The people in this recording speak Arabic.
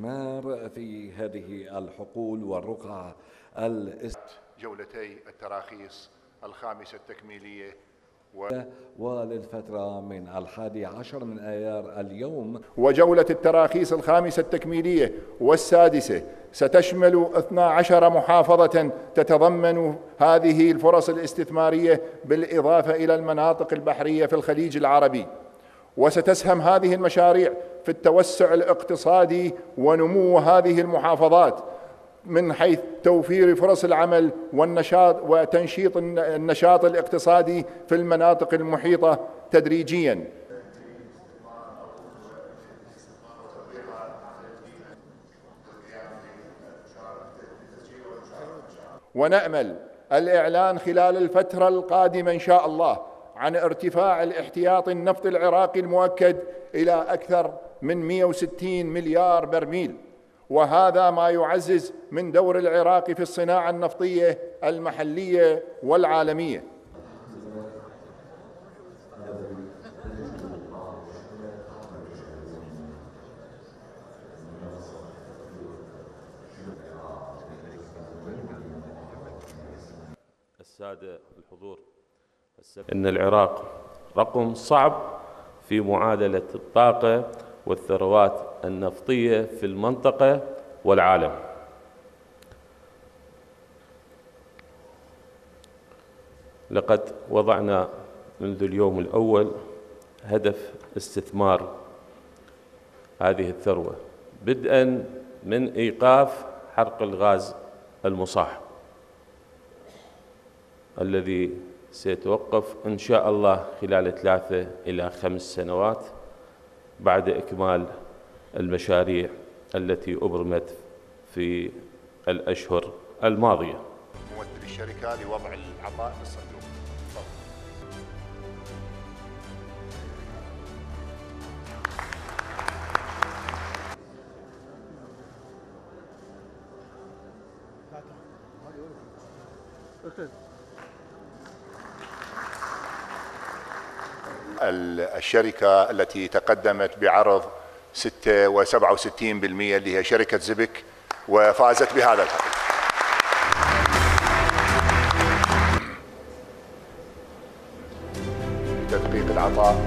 في هذه الحقول والرقعة جولتي التراخيص الخامسة التكميلية وللفترة من 11 من آيار اليوم. وجولة التراخيص الخامسة التكميلية والسادسة ستشمل 12 محافظة تتضمن هذه الفرص الاستثمارية بالإضافة إلى المناطق البحرية في الخليج العربي، وستسهم هذه المشاريع في التوسع الاقتصادي ونمو هذه المحافظات من حيث توفير فرص العمل والنشاط وتنشيط النشاط الاقتصادي في المناطق المحيطة تدريجياً. ونأمل الإعلان خلال الفترة القادمة إن شاء الله عن ارتفاع الاحتياط النفط العراقي المؤكد إلى أكثر من 160 مليار برميل، وهذا ما يعزز من دور العراق في الصناعة النفطية المحلية والعالمية. السادة الحضور، إن العراق رقم صعب في معادلة الطاقة والثروات النفطية في المنطقة والعالم. لقد وضعنا منذ اليوم الأول هدف استثمار هذه الثروة، بدءاً من إيقاف حرق الغاز المصاح الذي سيتوقف إن شاء الله خلال 3 إلى 5 سنوات بعد إكمال المشاريع التي أبرمت في الأشهر الماضية. ممثل الشركة لوضع العطاء في الصندوق. الشركة التي تقدمت بعرض 6.67% اللي هي شركة زيبك وفازت بهذا العرض. تدقيق العطاء